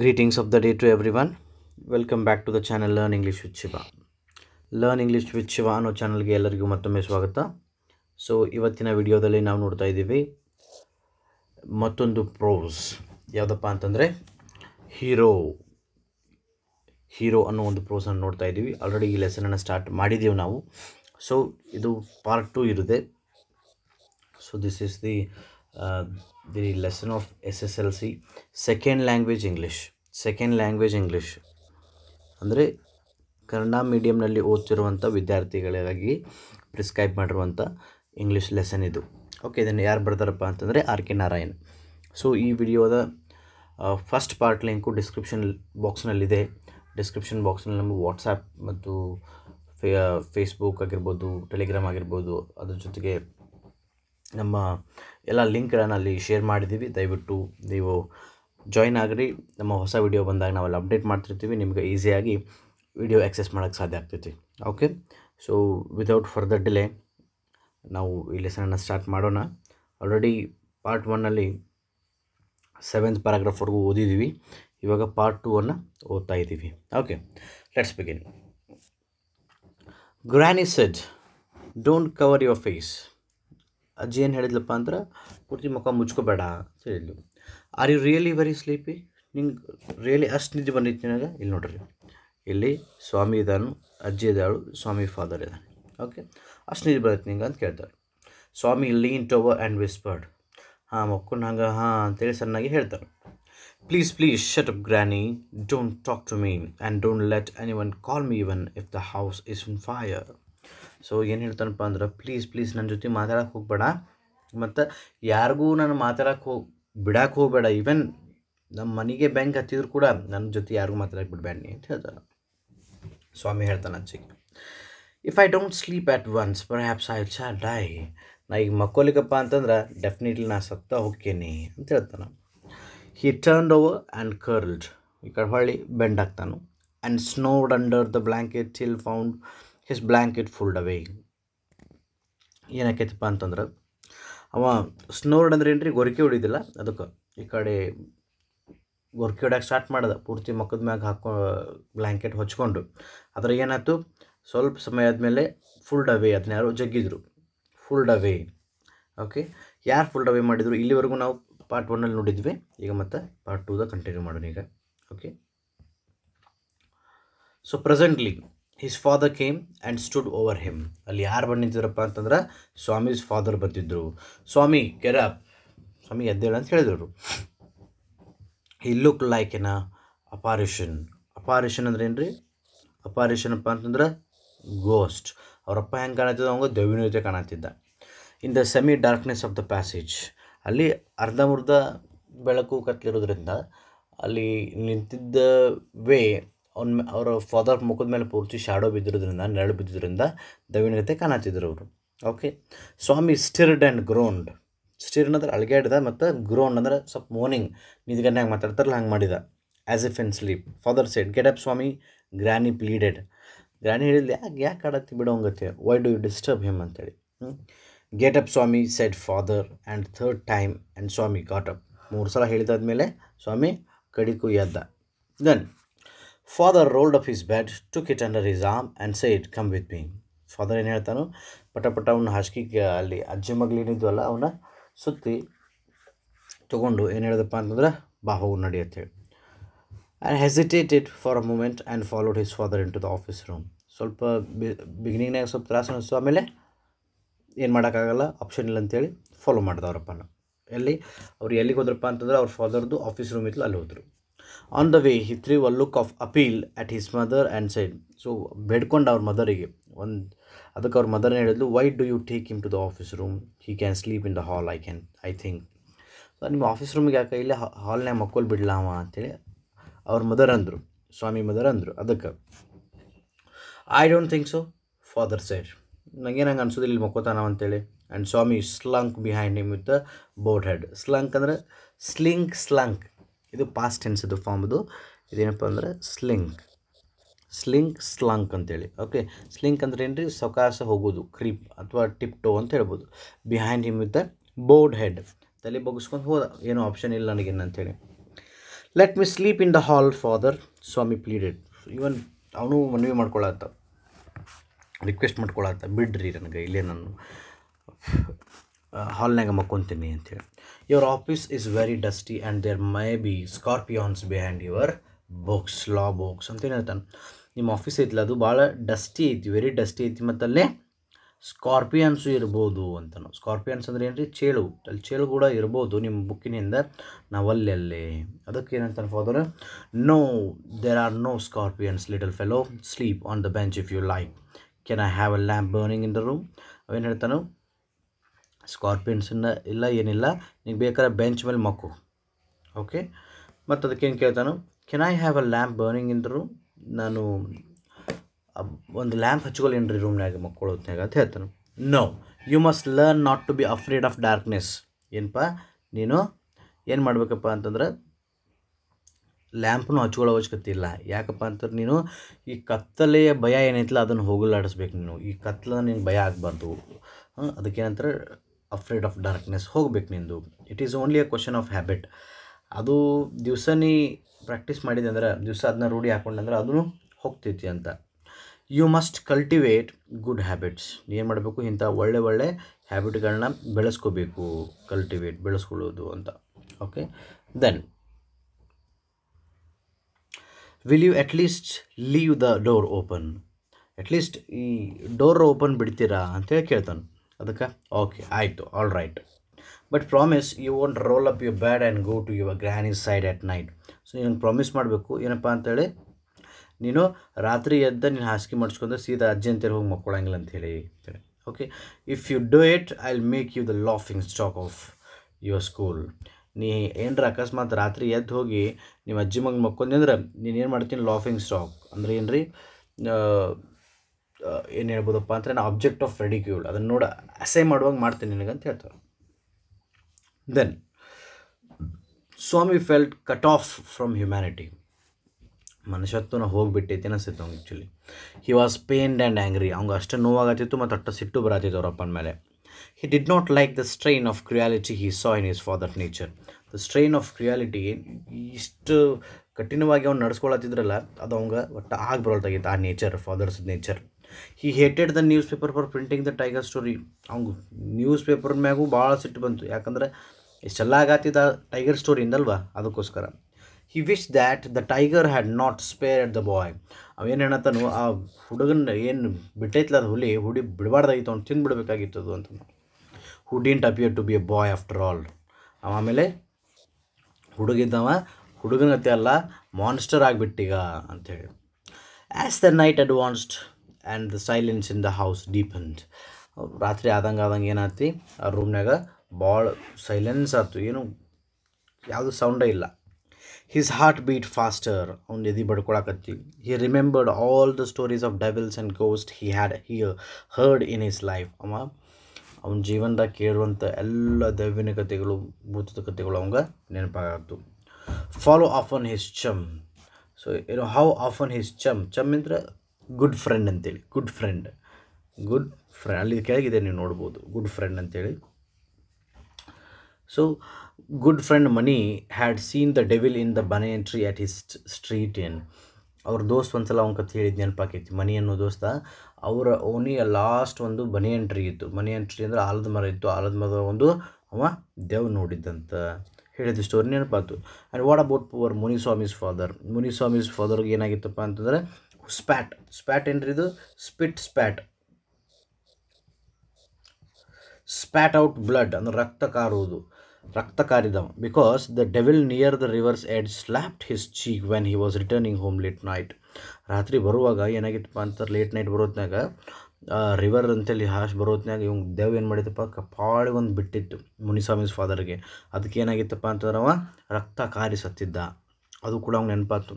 Greetings of the day to everyone. Welcome back to the channel Learn English with Shiva. Learn English with Shiva anno channel ge ellarigu mattomme swagata. So ivattina video dalli naavu nodta idivi mattondu prose yavadappa antandre hero anno ondu prose annu nodta idivi. Already ee lesson anna start madidevu naavu. So idu part 2 irude. So this is the lesson of SSLC second language English andre kannada medium nalli odutiruvanta vidyarthigalalagi prescribe madiruvanta English lesson idu. Okay, then yaar bartarappa antandre RK Narayan. So ee video da first part link description box nalli ide. Description box nalli namu WhatsApp mattu Facebook agirbodu, Telegram agirbodu, adar jotige ನಮ್ಮ ಎಲ್ಲ ಲಿಂಕ್ಗಳನ್ನು ಅಲ್ಲಿ share ಮಾಡಿದ್ದೀವಿ. ದಯವಿಟ್ಟು ನೀವು join ಆಗಿರಿ. ನಮ್ಮ ಹೊಸ ವಿಡಿಯೋ ಬಂದಾಗ ನಾವೆಲ್ಲ ಅಪ್ಡೇಟ್ ಮಾಡ್ತಿರ್ತೀವಿ, ನಿಮಗೆ ಈಸಿಯಾಗಿ ವಿಡಿಯೋ ಆಕ್ಸೆಸ್ ಮಾಡೋಕ್ಕೆ ಸಾಧ್ಯ ಆಗ್ತೈತಿ. Okay, so without further delay ನಾವು ಈ ಲೆಸನನ್ನು ಸ್ಟಾರ್ಟ್ ಮಾಡೋಣ. ಆಲ್ರೆಡಿ ಪಾರ್ಟ್ ಒನ್ನಲ್ಲಿ 7th ಪ್ಯಾರಾಗ್ರಾಫ್ವರೆಗೂ ಓದಿದ್ದೀವಿ, ಇವಾಗ ಪಾರ್ಟ್ 2ಅನ್ನು ಓದ್ತಾ ಇದ್ದೀವಿ. Okay, let's begin. Granny said don't cover your face. ಅಜ್ಜಿ ಏನು ಹೇಳಿದ್ಲಪ್ಪ ಅಂದ್ರೆ, ಪೂರ್ತಿ ಮುಖ ಮುಚ್ಕೋಬೇಡ ಅಂತ ಹೇಳಿದ್ಲು. Are you really very sleepy? ನಿಂಗೆ ರಿಯಲಿ ಅಷ್ಟು ನಿದ್ದೆ ಬಂದಿತ್ತು ನನಗೆ? ಇಲ್ಲಿ ನೋಡ್ರಿ, ಇಲ್ಲಿ ಸ್ವಾಮಿ ಇದ್ದಾನು, ಅಜ್ಜಿ ಇದ್ದಾಳು, ಸ್ವಾಮಿ ಫಾದರ್ ಇದ್ದಾನೆ. ಓಕೆ, ಅಷ್ಟು ನಿದ್ದೆ ಬಂದಿತ್ತು ನಿಂಗೆ ಅಂತ ಕೇಳ್ತಾರೆ. Swami lean ಟೋವರ್ and whispered. ಹಾಂ, ಮಕ್ಕಳು ಹಂಗೆ ಹಾಂ ಅಂತೇಳಿ ಸಣ್ಣಾಗಿ ಹೇಳ್ತಾರೆ. Please please shut up granny, don't talk to me and don't let any one call me even if the house is on fire. So ಏನು ಹೇಳ್ತಾನಪ್ಪ ಅಂದ್ರೆ, ಪ್ಲೀಸ್ ಪ್ಲೀಸ್ ನನ್ನ ಜೊತೆ ಮಾತಾಡೋಕೆ ಹೋಗ್ಬೇಡ, ಮತ್ತು ಯಾರಿಗೂ ನಾನು ಮಾತಾಡೋಕೆ ಬಿಡೋಕೆ ಹೋಗಬೇಡ. ಈವನ್ ನಮ್ಮ ಮನೆಗೆ ಬ್ಯಾಂಕ್ ಹತ್ತಿದ್ರು ಕೂಡ ನನ್ನ ಜೊತೆ ಯಾರಿಗೂ ಮಾತಾಡೋಕೆ ಬಿಡಬೇಡಿ ಅಂತ ಹೇಳ್ತಾನೆ. ಸ್ವಾಮಿ ಹೇಳ್ತಾನೆ ಅಜ್ಜಿಗೆ, if I don't sleep at once perhaps I will die. ನಾ ಈಗ ಮಕ್ಕೋಲಿಕ್ಕಪ್ಪ ಅಂತಂದ್ರೆ ಡೆಫಿನೆಟ್ಲಿ ನಾನು ಸತ್ತ ಹೋಗ್ತೀನಿ ಅಂತ ಹೇಳ್ತಾನೆ. He turn over and curled, ಈ ಕಡೆ ಹೊಳ್ಳಿ ಬೆಂಡ್ ಆಗ್ತಾನು. And snored under the blanket till found his blanket pulled away. ಏನಾಕೈತಪ್ಪ ಅಂತಂದ್ರೆ, ಅವ ಸ್ನೋರ್ಡ್ ಅಂದ್ರೆ ಏನ್ರಿ, ಗೊರಕೆ ಹೊಡಿದಿಲ್ಲ, ಅದಕ್ಕೆ ಈ ಕಡೆ ಗೊರಕೆ ಹೊಡ್ಯಕ್ಕೆ ಸ್ಟಾರ್ಟ್ ಮಾಡ್ದೆ. ಪೂರ್ತಿ ಮಕ್ಕದ ಮ್ಯಾಗ ಹಾಕೋ ಬ್ಲ್ಯಾಂಕೆಟ್ ಹೊಚ್ಕೊಂಡು, ಅದ್ರಾಗ ಏನಾಯ್ತು, ಸ್ವಲ್ಪ ಸಮಯ ಆದಮೇಲೆ ಫುಲ್ಡ್ ಅವೇ ಅದನ್ನ ಯಾರು ಜಗ್ಗಿದ್ರು, ಫುಲ್ಡ್ ಅವೇ. ಓಕೆ, ಯಾರು ಫುಲ್ಡ್ ಅವೇ ಮಾಡಿದರು? ಇಲ್ಲಿವರೆಗೂ ನಾವು ಪಾರ್ಟ್ ಒನ್ನಲ್ಲಿ ನೋಡಿದ್ವಿ, ಈಗ ಮತ್ತು ಪಾರ್ಟ್ ಟೂದಾಗ ಕಂಟಿನ್ಯೂ ಮಾಡೋಣ ಈಗ. Okay, so presently his father came and stood over him. ಅಲ್ಲಿ ಯಾರು ಬಂದಿದ್ರಪ್ಪ ಅಂತಂದ್ರೆ, ಸ್ವಾಮೀಸ್ ಫಾದರ್ ಬಂದಿದ್ದರು. ಸ್ವಾಮಿ ಗೆರಪ್, ಸ್ವಾಮಿ ಎದ್ದೇಳ ಅಂತ ಹೇಳಿದರು. He look like an apparition. Apparition ಅಂದ್ರೆ ಏನು ರೀ? ಅಪಾರಿಷನ್ಪ್ಪ ಅಂತಂದ್ರೆ ಗೋಸ್ಟ್. ಅವರಪ್ಪ ಹೆಂಗೆ ಕಾಣತ್ತಿದ್ದ, ಅವಂಗೆ ದೆವ್ವಿನ ಜೊತೆ ಕಾಣತ್ತಿದ್ದ. In the semi darkness of the passage, ಅಲ್ಲಿ ಅರ್ಧಮರ್ಧ ಬೆಳಕು ಕತ್ತಲಿರೋದ್ರಿಂದ ಅಲ್ಲಿ ನಿಂತಿದ್ದ ವೇ ಅವರ ಫಾದರ್ ಮುಖದ ಮೇಲೆ ಪೂರ್ತಿ ಶಾಡೋ ಬಿದ್ದಿರೋದ್ರಿಂದ, ನೆರಳು ಬಿದ್ದಿದ್ದರಿಂದ ದವಿನ ಜೊತೆ ಕಾಣತ್ತಿದ್ರು ಅವರು. ಓಕೆ, ಸ್ವಾಮಿ ಸ್ಟಿರ್ಡ್ ಆ್ಯಂಡ್ ಗ್ರೋಂಡ್. ಸ್ಟಿರ್ಡ್ ಅಂದ್ರೆ ಅಳಗಾಡಿದ, ಮತ್ತು ಗ್ರೋಂಡ್ ಅಂದ್ರೆ ಸ್ವಲ್ಪ ಮೋರ್ನಿಂಗ್ ನಿದ್ಗನ್ಯಾಗ ಮಾತಾಡ್ತಾರಲ್ಲ ಹಂಗೆ ಮಾಡಿದ. As if in sleep. Father said get up Swami, granny pleaded. Granny ಹೇಳಿದ್ಲು, ಯಾಕೆ ಕಾಡತ್ತಿ ಬಿಡೋಂಗತ್ತೆ, why do you disturb him ಅಂತೇಳಿ. Get up Swami said father and third time and Swami got up. 3 ಸಲ ಹೇಳಿದಾದ್ಮೇಲೆ ಸ್ವಾಮಿ ಕಡಿಕು ಎದ್ದ. Then father rolled up his bed, took it under his arm and said come with me. Father ಏನು ಹೇಳ್ತಾನೋ, ಪಟ ಅವನ ಹಾಸಿಗೆ ಅಲ್ಲಿ ಅಜ್ಜಿ ಮಗಳೇನಿದ್ವಲ್ಲ ಅವನ್ನ ಸುತ್ತಿ ತೊಗೊಂಡು ಏನು ಹೇಳಿದಪ್ಪ ಅಂತಂದ್ರೆ, ಬಾ ಹೋಗಿ ನಡಿ ಅಂತೇಳಿ. And hesitated for a moment and followed his father into the office room. ಸ್ವಲ್ಪ ಬಿಗಿನಿಂಗ್ನಾಗ ಸ್ವಲ್ಪ ತ್ರಾಸ ಅನಿಸ್ತು, ಆಮೇಲೆ ಏನು ಮಾಡೋಕ್ಕಾಗಲ್ಲ, ಆಪ್ಷನ್ ಇಲ್ಲ ಅಂತೇಳಿ ಫಾಲೋ ಮಾಡಿದವ್ರಪ್ಪನ. ಎಲ್ಲಿ ಅವ್ರು ಎಲ್ಲಿಗೆ ಹೋದ್ರಪ್ಪ ಅಂತಂದ್ರೆ, ಅವ್ರ ಫಾದರ್ದು ಆಫೀಸ್ ರೂಮ್ ಇತ್ತು, ಅಲ್ಲಿ ಹೋದರು. On the way he threw one look of appeal at his mother and side. So ಬೇಡ್ಕೊಂಡು ಅವ್ರ ಮದರಿಗೆ ಒಂದು, ಅದಕ್ಕೆ ಅವ್ರ ಮದರೇ ಹೇಳಿದ್ಲು, why do you take him to the office room, he can sleep in the hall, I think. So ನಿಮ್ಮ office ರೂಮಿಗೆ ಯಾಕೆ ಇಲ್ಲೇ ಹಾಲ್ನ್ಯಾಗ ಮಕ್ಕೋಲ್ ಬಿಡ್ಲಾವ ಅಂತೇಳಿ ಅವ್ರ ಮದರ್ ಅಂದರು, ಸ್ವಾಮಿ ಮದರ್ ಅಂದರು. ಅದಕ್ಕೆ I don't think so father said, ನನಗೇನು ಹಂಗೆ ಅನ್ಸೋದಿಲ್ಲ, ಇಲ್ಲಿ ಮಕ್ಕೋತಾನವ ಅಂತೇಳಿ. And Swami slunk behind him with the board head. Slunk ಅಂದರೆ ಸ್ಲಂಕ್, ಇದು ಪಾಸ್ಟ್ ಟೆನ್ಸ್, ಇದು ಫಾರ್ಮ್, ಇದು ಇದೇನಪ್ಪ ಅಂದರೆ ಸ್ಲಂಕ್ ಅಂತೇಳಿ. ಓಕೆ, ಸ್ಲಿಂಕ್ ಅಂದರೆ ಏನು ರೀ, ಸವಕಾಶ ಹೋಗೋದು, ಕ್ರೀಪ್ ಅಥವಾ ಟಿಪ್ ಟೋ ಅಂತ ಹೇಳ್ಬೋದು. Behind him with the board head, ತಲೆ ಬಗ್ಗಿಸ್ಕೊಂಡು ಹೋದ, ಏನೋ ಆಪ್ಷನ್ ಇಲ್ಲ ನನಗೇನು ಅಂತೇಳಿ. Let me sleep in the hall, father, Swami pleaded. Even Avanu Manvi Madkolata. Request Madkolata, bidri Rangai Lenan Hall Nagamakuntini. Your office is very dusty and there may be scorpions behind your books, law books, something like that. Your office is dusty, very dusty. Scorpions irbodu antano. Scorpions andre enre chelu. Al chelu kuda irbodu nim book inda navallelle. Adakke enu antanu father? No, there are no scorpions, little fellow. Sleep on the bench if you like. Can I have a lamp burning in the room? Avenu heltanu? Scorpions illa yenilla. Nik bekara bench mele makku. Okay? Matte adakke enu keltanu? Can I have a lamp burning in the room? Nanu on the lamp entry room. No, you must learn not to be afraid of darkness. Yenpa, Nino, Yen Madbaka Pantandra Lamp no Chula Yakapanthar Nino, E Katale Baya and Itla than Hogulatas Bekno, E Katlan in Bayak Bantu. The Kanthra afraid of darkness, Hogbeknindu. It is only a question of habit. Adu Dusani practice Madinandra, Dusadna Rudi Akondandra Adunu, Hoktianta. You must cultivate good habits. You must cultivate good habits. Okay. Then, will you at least leave the door open? At least door open bidtira. Okay. All right. But promise you won't roll up your bed and go to your granny's side at night. So you promise Nino Ratri Yaddan in Haski Matskunda see the Argentero Mokolangalanthele. Okay. If you do it, I'll make you the laughing stock of your school. Ni Endra Kasmat Ratri Yadhogi, Nimajimang Mokondra, Ninian Martin laughing stock. Andre Henry in the Panther object of ridicule. Other noda same advang Martin in a theatre. Then Swami felt cut off from humanity. Actually, he was pained and angry. He did not like the strain of cruelty he saw in his father's nature. The strain of cruelty is to nature, father's nature. He hated the newspaper for printing the tiger story. Newspaper tiger story. He wished that the tiger had not spared the boy. Who didn't appear to be a boy after all. As the night advanced and the silence in the house deepened, silence, sound. His heart beat faster. He remembered all the stories of devils and ghosts he had heard in his life. Follow often his chum. So, you know how often his chum. Chum means good friend. Good friend. Good friend. Good friend. So, good friend Mani had seen the devil in the banyan tree at his street inn. Our dost one sala unka theory dyan paketi. Mani anno dosta. Our only last one do banyan tree itu. Banyan tree andra alad mara itu. Alad mara ondo ama dev nodi danta. Here the story nyan patu. And what about poor Muni Swami's father? Muni Swami's father gena gitu pantudra. Spat. Spat entry do spit spat. Spat out blood and rakta karudu. Because the devil near the river's edge slapped his cheek when he was returning home late night. Ratri baruvaga yenagittu pantar late night barotnaga river anteli hash barotnaga yung dev en maditappa kapaali ond bittittu Muniswami's father ge adakke yenagittu pantar ava rakta kari sattidda adu kuda avanu nenpattu.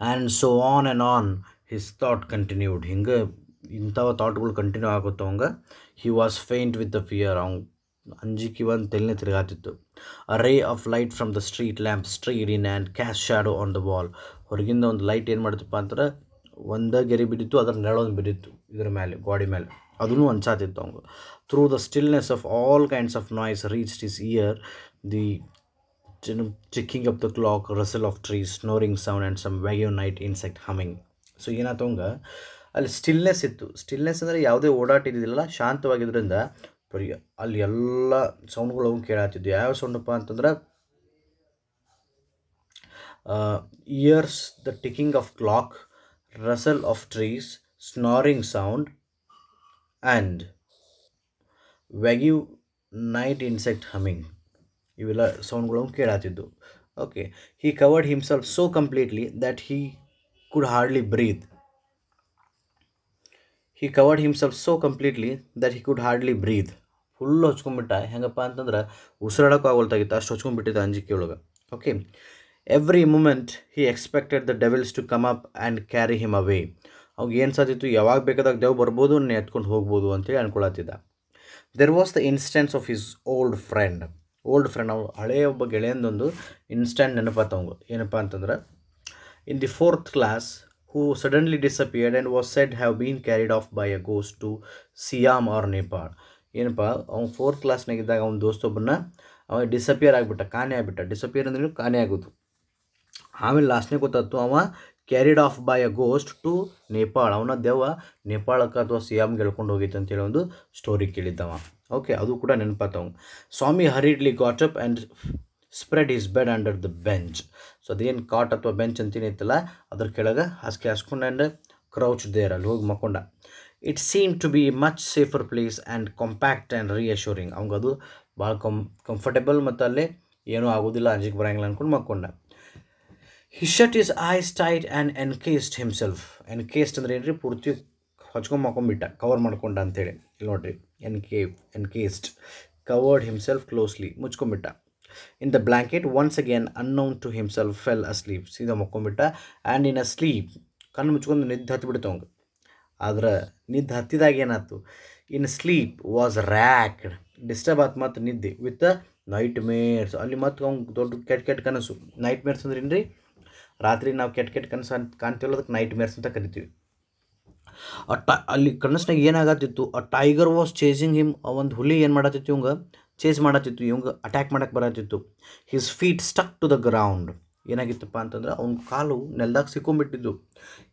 And so on and on his thought continued. Hinge intava thought gulu continue aaguttu avanga. He was faint with the fear. A ray of light from the street lamp strayed in and cast shadow on the wall. Light through the stillness of all kinds of noise reached his ear, the ticking of the clock, rustle of trees, snoring sound, and some vague night insect humming. So ಏನಾಯ್ತುಂಗ ಅಲ್ಲಿ stillness ಇತ್ತು. Stillness ಅಂದರೆ ಯಾವುದೇ ಓಡಾಟ ಇದ್ದಿಲ್ಲ, ಶಾಂತವಾಗಿದ್ದರಿಂದ ಅಲ್ಲಿ ಎಲ್ಲ ಸೌಂಡ್ಗಳು ಕೇಳಾತಿದ್ವು. ಯಾವ ಸೌಂಡಪ್ಪ ಅಂತಂದ್ರೆ hears the ticking of clock, rustle of trees, snoring sound and vague night insect humming, ಇವೆಲ್ಲ ಸೌಂಡ್ಗಳು ಕೇಳಾತಿದ್ದು. Okay, he covered himself so completely that he could hardly breathe. He covered himself so completely that he could hardly breathe. Full hachkonbitta, hengappa antandre usiradaku agoltagitta, ashtu hachkonbittida anjike olaga. Okay, every moment he expected the devils to come up and carry him away. Avage en satittu, yavag bekadaga devu barabodu, ne etkondu hogbodu anta heli ankolatidd. There was the instance of his old friend. Old friend, avu hale obba geleyandondu instant nenapatavanga. Enappa antandre in the fourth class, who suddenly disappeared and was said to have been carried off by a ghost to Siam or Nepal. ಏನಪ್ಪ ಅವ್ನು fourth ಕ್ಲಾಸ್ನಾಗ ಇದ್ದಾಗ ಅವ್ನ ದೋಸ್ತೊಬ್ಬನ ಅವ disappear ಆಗಿಬಿಟ್ಟ, ಕಾಣೆ ಆಗಿಬಿಟ್ಟ. Disappear ಅಂದ್ರೆ ಕಾಣೆ ಆಗೋದು. ಆಮೇಲೆ ಲಾಸ್ಟ್ನೇ ಗೊತ್ತಾಯ್ತು ಅವ carried off by a ghost to Nepal, ಅವನ ದೆವ್ವ ನೇಪಾಳಕ್ಕೆ ಅಥವಾ ಸಿಯಾಮ್ಗೆ ಎಳ್ಕೊಂಡು ಹೋಗಿತ್ತು ಅಂತೇಳಿ ಒಂದು ಸ್ಟೋರಿ ಕೇಳಿದ್ದವ. ಓಕೆ, ಅದು ಕೂಡ ನೆನಪಾತವ್. Swami hurriedly got up and spread his bed under the bench. So ಅದೇನು ಕಾಟ್ ಅಥವಾ ಬೆಂಚ್ ಅಂತೇನು ಇತ್ತಲ್ಲ, ಅದ್ರ ಕೆಳಗೆ ಹಾಸಿಗೆ ಹಾಸ್ಕೊಂಡು ಆ್ಯಂಡ್ ಕ್ರೌಚ್ ದೇರ್, ಅಲ್ಲಿ ಹೋಗಿ ಮಕ್ಕೊಂಡ. It seem to be much safer place and compact and reassuring. ಅವಂಗದು ಭಾಳ ಕಂಫರ್ಟೇಬಲ್ ಮತ್ತು ಅಲ್ಲಿ ಏನೂ ಆಗೋದಿಲ್ಲ, ಅಂಜಿಗೆ ಬರೋಂಗಿಲ್ಲ ಅಂದ್ಕೊಂಡು ಮಕ್ಕೊಂಡ. He shut his eyes tight and encased himself. Encased ಅಂದ್ರೆ ಏನ್ರಿ, ಪೂರ್ತಿ ಹೊಚ್ಕೊಂಡು ಮಕ್ಕೊಂಡ್ಬಿಟ್ಟ, ಕವರ್ ಮಾಡ್ಕೊಂಡ ಅಂತೇಳಿ. ಇಲ್ಲಿ ನೋಡ್ರಿ, ಎನ್ಕೇಸ್ಡ್, ಕವರ್ಡ್ ಹಿಮ್ಸೆಲ್ಫ್ ಕ್ಲೋಸ್ಲಿ, ಮುಚ್ಕೊಂಡ್ಬಿಟ್ಟ. In the blanket, once again unknown to himself, fell asleep. ಸೀದಾ ಮಕ್ಕೊಂಬಿಟ್ಟ. ಆ್ಯಂಡ್ ಇನ್ ಅ ಸ್ಲೀಪ್, ಕಣ್ಣು ಮುಚ್ಕೊಂಡು ನಿದ್ದೆ ಹತ್ತಿಬಿಡ್ತು ಅವಂಗೆ. ಆದ್ರೆ ನಿದ್ದೆ ಹತ್ತಿದಾಗ ಏನಾಯ್ತು, in sleep was racked, disturb ಆಯ್ತು ಮತ್ತು ನಿದ್ದೆ ವಿತ್ ನೈಟ್ ಮೇರ್ಸ್. ಅಲ್ಲಿ ಮತ್ತು ಅವ್ನು ದೊಡ್ಡ ಕೆಟ್ಟ ಕೆಟ್ಟ ಕನಸು. ನೈಟ್ ಮೇರ್ಸ್ ಅಂದ್ರೆ ಏನ್ರಿ, ರಾತ್ರಿ ನಾವು ಕೆಟ್ಟ ಕೆಟ್ಟ ಕನಸು ಅಂತ ಕಾಣ್ತೀವಲ್ಲ, ಅದಕ್ಕೆ ನೈಟ್ ಮೇರ್ಸ್ ಅಂತ ಕರಿತೀವಿ. ಅಲ್ಲಿ ಕನಸ್ನಾಗ ಏನಾಗತ್ತಿತ್ತು, ಆ ಟೈಗರ್ ವಾಸ್ ಚೇಸಿಂಗ್ ಹಿಮ್. ಒಂದು ಹುಲಿ ಏನು ಮಾಡತ್ತಿತ್ತು, ಇವಂಗೆ ಚೇಸ್ ಮಾಡತ್ತಿತ್ತು, ಇವಂಗೆ ಅಟ್ಯಾಕ್ ಮಾಡಕ್ಕೆ ಬರತ್ತಿತ್ತು. His feet stuck to the ground. ಏನಾಗಿತ್ತಪ್ಪ ಅಂತಂದ್ರೆ ಅವ್ನ ಕಾಲು ನೆಲದಾಗ ಸಿಕ್ಕೊಂಬಿಟ್ಟಿದ್ದು.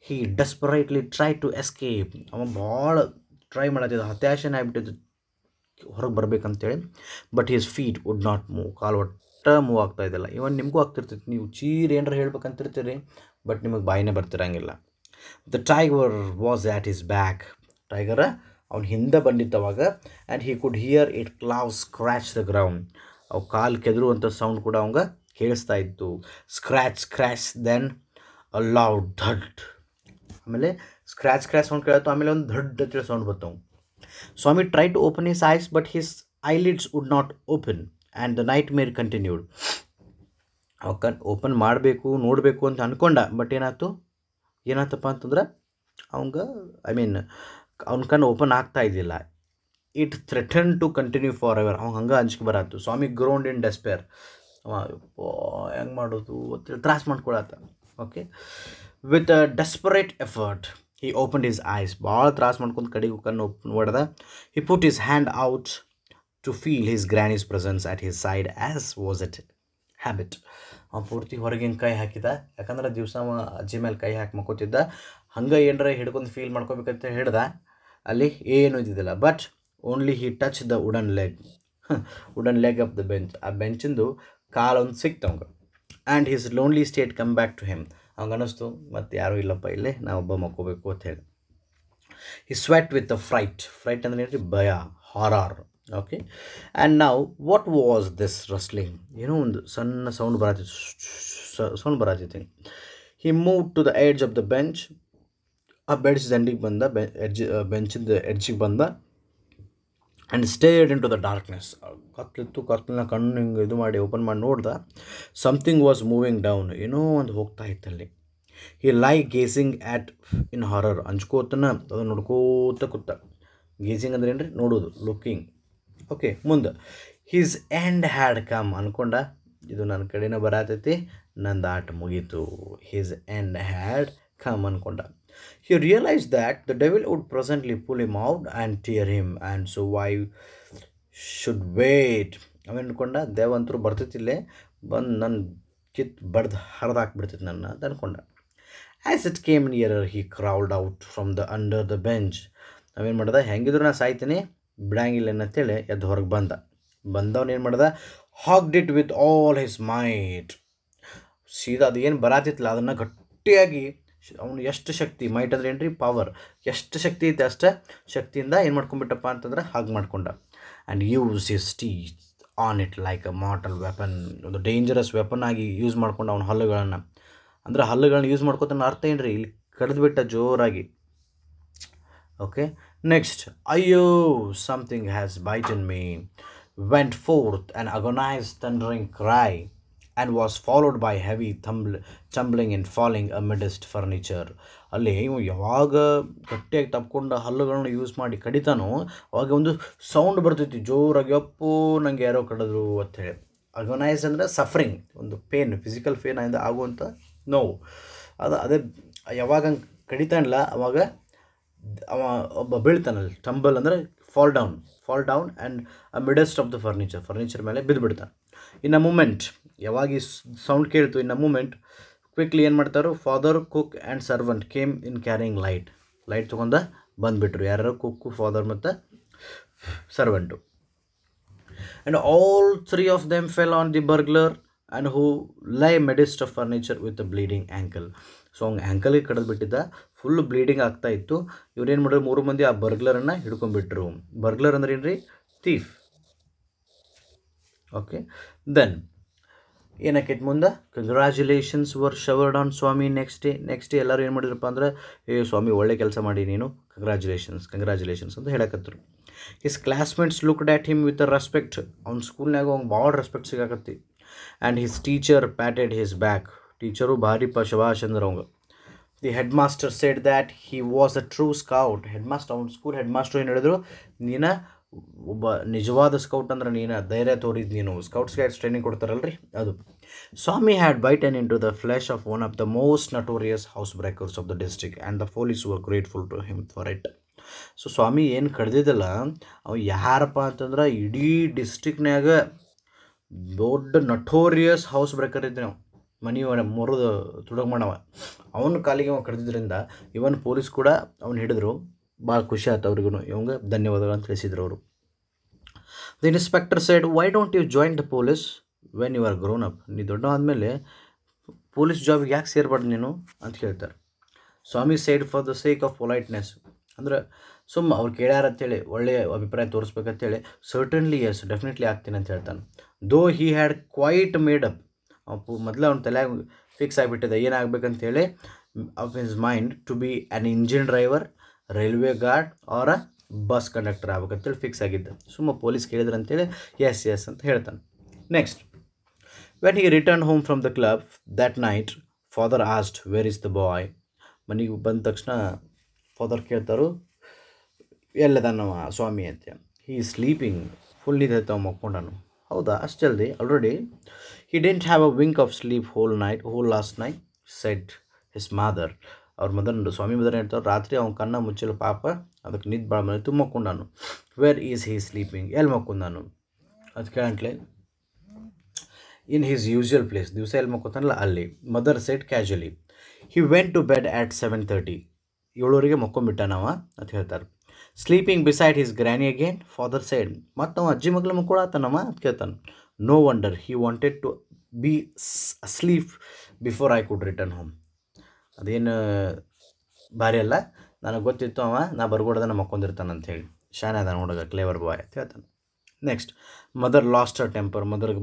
He desperately try to escape. ಅವ ಭಾಳ ಟ್ರೈ ಮಾಡತ್ತಿದ್ದ, ಹತಾಶನ ಆಗಿಬಿಟ್ಟಿದ್ದು ಹೊರಗೆ ಬರ್ಬೇಕಂತೇಳಿ. But his feet would not move. ಕಾಲು ಒಟ್ಟು ಮೂವ್ ಆಗ್ತಾ ಇದ್ದಿಲ್ಲ. ಇವನ್ ನಿಮಗೂ ಆಗ್ತಿರ್ತೈತಿ, ನೀವು ಚೀರ್ ಏನಾರ ಹೇಳ್ಬೇಕಂತಿರ್ತೀರಿ, ಬಟ್ ನಿಮಗೆ ಬಾಯಿನೇ ಬರ್ತಿರಂಗಿಲ್ಲ. The tiger was at his back. ಟೈಗರ ಅವ್ನು ಹಿಂದೆ ಬಂದಿತ್ತವಾಗ. And he could hear it claw scratch the ground. ಅವು ಕಾಲು ಕೆದರುವಂಥ ಸೌಂಡ್ ಕೂಡ ಅವಂಗೆ ಕೇಳಿಸ್ತಾ ಇತ್ತು. Scratch scratch, then a loud ಧಡ್. ಆಮೇಲೆ ಸ್ಕ್ರ್ಯಾಚ್ ಸ್ಕ್ರ್ಯಾಚ್ ಸೌಂಡ್ ಕೇಳತ್ತು, ಆಮೇಲೆ ಒಂದು ಧಡ್ ಅಂತೇಳಿ ಸೌಂಡ್ ಬರ್ತವು. Swami try to open his eyes but his eyelids would not open and the nightmare continued. ಅವ ಓಪನ್ ಮಾಡಬೇಕು, ನೋಡಬೇಕು ಅಂತ ಅಂದ್ಕೊಂಡ. ಬಟ್ ಏನಾಯ್ತಪ್ಪ ಅಂತಂದ್ರೆ ಅವಂಗೆ ಅವ್ನ ಕಣ್ಣು ಓಪನ್ ಆಗ್ತಾ ಇದ್ದಿಲ್ಲ. It threaten to continue for ever. ಅವ್ನು ಹಂಗೆ ಅಂಜಿಕೆ ಬರತ್ತು. ಸ್ವಾಮಿ ಗ್ರೌಂಡ್ ಇನ್ ಡೆಸ್ಪೇರ್. ಹೆಂಗೆ ಮಾಡೋದು ಅಂತೇಳಿ ತ್ರಾಸ ಮಾಡ್ಕೊಳತ್ತ. Okay, with a desperate effort he open his eyes. ಭಾಳ ತ್ರಾಸ ಮಾಡ್ಕೊಂಡು ಕಡೆಗೂ ಕಣ್ಣು ಓಪನ್ ಹೊಡೆದ. He put his hand out to feel his granny's presence at his side as was it habit. ಅವ್ನು ಪೂರ್ತಿ ಹೊರಗೆ ಹಿಂಗೆ ಕೈ ಹಾಕಿದ, ಯಾಕಂದ್ರೆ ದಿವಸ ಅವ ಅಜ್ಜಿ ಮೇಲೆ ಕೈ ಹಾಕಿ ಮಕ್ಕೋತಿದ್ದ. ಹಂಗೆ ಏನರ ಹಿಡ್ಕೊಂಡು ಫೀಲ್ ಮಾಡ್ಕೋಬೇಕಂತ ಹಿಡ್ದ, ಅಲ್ಲಿ ಏನೂ ಇದ್ದಿದ್ದಿಲ್ಲ. But only he touch the wooden leg of the bench. ಆ ಬೆಂಚಿಂದು ಕಾಲೊಂದು ಸಿಕ್ತವಂಗೆ. And his lonely state come back to him. ಅವಂಗೆ ಅನ್ನಿಸ್ತು ಮತ್ತು ಯಾರೂ ಇಲ್ಲಪ್ಪ ಇಲ್ಲೇ, ನಾವೊಬ್ಬ ಮಕ್ಕೋಬೇಕು ಅಂತ ಹೇಳಿ. He sweat with the fright ಅಂದ್ರೆ ಏನ್ರಿ, ಭಯ, ಹಾರರ್. ಓಕೆ, ಆ್ಯಂಡ್ ನಾವು ವಾಟ್ ವಾಸ್ ದಿಸ್ ರಸ್ಲಿಂಗ್, ಏನೋ ಒಂದು ಸಣ್ಣ ಸೌಂಡ್ ಬರಾತಿತ್ತು. He move to the edge of the bench. ಆ ಬೆಡ್ಜ್ ದಂಡಿಗೆ ಬಂದ, ಬೆಂಚಿಂದ ಎಡ್ಜಿಗೆ ಬಂದ. And stared into the darkness. ಕತ್ಲಿತ್ತು, ಕತ್ಲನ್ನ ಕಣ್ಣು ಹಿಂಗೆ ಇದು ಮಾಡಿ ಓಪನ್ ಮಾಡಿ ನೋಡ್ದ. ಸಮಥಿಂಗ್ ವಾಸ್ ಮೂವಿಂಗ್ ಡೌನ್, ಏನೋ ಒಂದು ಹೋಗ್ತಾ ಇತ್ತಲ್ಲಿ. He lay gazing at in horror. ಅಂಜ್ಕೋತನ ಅದು ನೋಡ್ಕೋತ ಕೂತ. ಗೇಸಿಂಗ್ ಅಂದ್ರೆ ಏನ್ರಿ, ನೋಡೋದು, ಲುಕ್ಕಿಂಗ್. ಓಕೆ, ಮುಂದೆ ಹಿಸ್ ಎಂಡ್ ಹ್ಯಾಡ್ ಕಮ್ ಅನ್ಕೊಂಡ. ಇದು ನನ್ನ ಕಡೆನೇ ಬರತೈತಿ, ನಂದು ಆಟ ಮುಗೀತು. ಹಿಸ್ ಎಂಡ್ ಹ್ಯಾಡ್ ಕಮ್ ಅನ್ಕೊಂಡ. He realise that the devil would presently pull him out and tear him and so why should wait. ಅವೇನ್ಕೊಂಡ, ದೇವಂತರು ಬರ್ತೈತಿಲ್ಲೇ, As it came nearer, he crawled out from under the bench. Hugged it with all his might. And used his teeth on it like a mortal weapon. The dangerous weapon used on Halagalana. Andra Halagan use Marcotan Arthendri, Kadbita Joragi. Okay, next, Ayo, something has bitten me. Went forth an agonized thundering cry and was followed by heavy tumbling and falling amidst furniture. Ali, Yavaga, Katek Tapkunda, Halagan use Mardi Kaditano, Agundu sound Bertuti Joragapun and Garo Kadru. Agonized and suffering, pain, physical pain and the Agonta. No, other Yavagan Kaditanla, Avaga, Biltanal, tumble under, fall down, and amidst of the furniture mele bidbidta. In a moment, Yavagi sound killed to in a moment, quickly and Mataru, father, cook, and servant came in carrying light. Light to on the Banbitru, Yarra, cook, father, Mata, servant. And all three of them fell on the burglar, and who lay midst of furniture with a bleeding ankle. So ankle is cut full bleeding akta ittu. You rain murder murumandi a burglar and a hidukum bedroom. Burglar and the thief. Okay. Then in a ketmunda, congratulations were showered on Swami next day. Next day, Ella in murder pandra, hey Swami, Vole Kelsamadinino. Congratulations on the Hedakatru. His classmates looked at him with a respect on school nagong, bowed respect sigakati. And his teacher patted his back. The headmaster said that he was a true scout. Headmaster on school headmaster in Nina Nijawada scout under Nina Daira Scouts guides training Swami had bitten into the flesh of one of the most notorious housebreakers of the district, and the police were grateful to him for it. So Swami Yen Kardidala Yaharpatandra Idi district naga. The notorious housebreaker is now. Mani or a Muru Tudamana. Own Kaligam Kardrinda, even police kuda, own Hidro, Balkusha Taurguno, younger than never Tresidro. The inspector said, "Why don't you join the police when you are grown up? Nidodon Mele, police job yaks here, but Nino, and theatre." Swami said, for the sake of politeness. Some our Kedaratele, Ole, Abipra Torspecatele, certainly yes, definitely acting and theatre. Though he had quite made up of his mind to be an engine driver, railway guard, or a bus conductor. Fix so police yes. Next, when he returned home from the club that night, father asked, "Where is the boy?" Father, he is sleeping fully. Already, he didn't have a wink of sleep whole last night, said his mother. Our mother, Swami mother, Papa, where is he sleeping? In his usual place. Mother said casually. He went to bed at 7:30. Sleeping beside his granny again, father said, "No wonder he wanted to be asleep before I could return home." Clever boy. Next, mother lost her temper. Mother,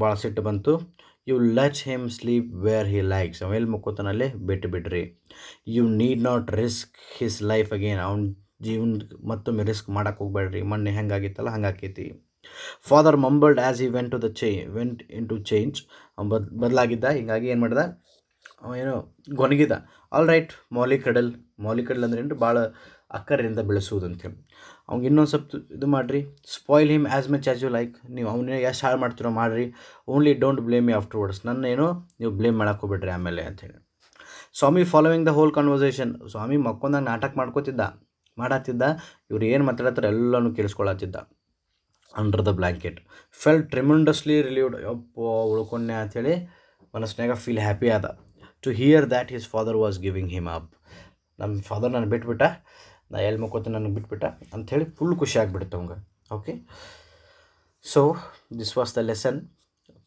"You let him sleep where he likes. You need not risk his life again." Father mumbled as he went into change. All right, molly cuddle and bala akkar in the belasudanthim. Spoil him as much as you like. Only don't blame me afterwards. You blame Madakobedri. Swami following the whole conversation. Swami Makonda Natak Markotida. Madatida, you rean matratra ellanu kelskolatida. under the blanket. Felt tremendously relieved. Feel happy to hear that his father was giving him up. Nam father nan bitbita. Na elmokot nan bitbita. And tell full kushak bitunga. Okay. So this was the lesson.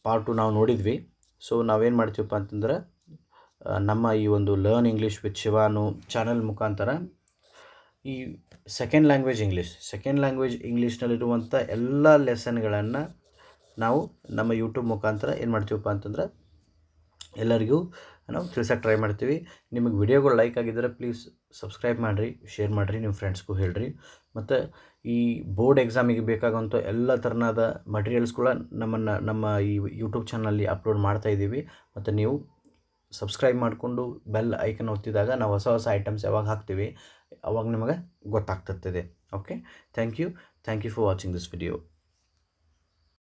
Part 2 now nodidvi. So now in Martu Pantandra Nama Yuandu Learn English with Shivanu channel Mukantara. Second language English nalli iruvantaa ella lesson galanna naavu nama YouTube mukantara ಏನು ಮಾಡ್ತೀವಿ ಅಂತಂದ್ರೆ ಎಲ್ಲರಿಗೂ ನಾವು ತಿಳಿಸಕ್ಕೆ try ಮಾಡ್ತೀವಿ ನಿಮಗೆ ವಿಡಿಯೋಗಳು like ಆಗಿದ್ರೆ please subscribe ಮಾಡ್ರಿ share ಮಾಡ್ರಿ ನಿಮ್ಮ ಫ್ರೆಂಡ್ಸ್ ಗೂ ಹೇಳ್ರಿ ಮತ್ತೆ ಈ ಬೋರ್ಡ್ ಎಕ್ಸಾಮ್ ಗೆ ಬೇಕಾಗುವಂತ ಎಲ್ಲ ತರನಾದ ಮೆಟೀರಿಯಲ್ಸ್ ಕೂಡ ನಮ್ಮ ಈ YouTube ಚಾನೆಲ್ ಅಲ್ಲಿ ಅಪ್ಲೋಡ್ ಮಾಡ್ತಾ ಇದೀವಿ ಮತ್ತೆ ನೀವು subscribe ಮಾಡ್ಕೊಂಡು bell icon ಒತ್ತಿದಾಗ ನಾವು ಹೊಸ ಹೊಸ ಐಟಮ್ಸ್ ಯಾವಾಗ ಹಾಕ್ತೀವಿ Okay, thank you for watching this video.